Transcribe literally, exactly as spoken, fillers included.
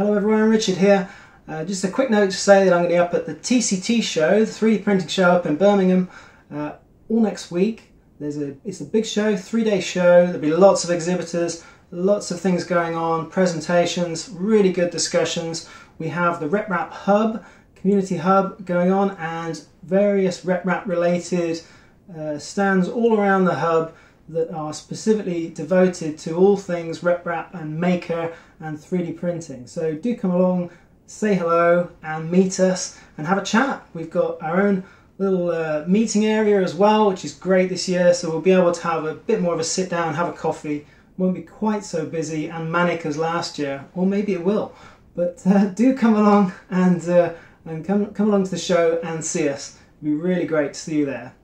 Hello everyone, Richard here. Uh, just a quick note to say that I'm going to be up at the T C T show, the three D printing show up in Birmingham, uh, all next week. There's a, it's a big show, three-day show. There'll be lots of exhibitors, lots of things going on, presentations, really good discussions. We have the RepRap Hub, community hub going on, and various RepRap related uh, stands all around the hub that are specifically devoted to all things RepRap and Maker and three D printing. So do come along, say hello and meet us and have a chat. We've got our own little uh, meeting area as well, which is great this year, so we'll be able to have a bit more of a sit down, have a coffee. Won't be quite so busy and manic as last year, or maybe it will. But uh, do come along and, uh, and come, come along to the show and see us. It'll be really great to see you there.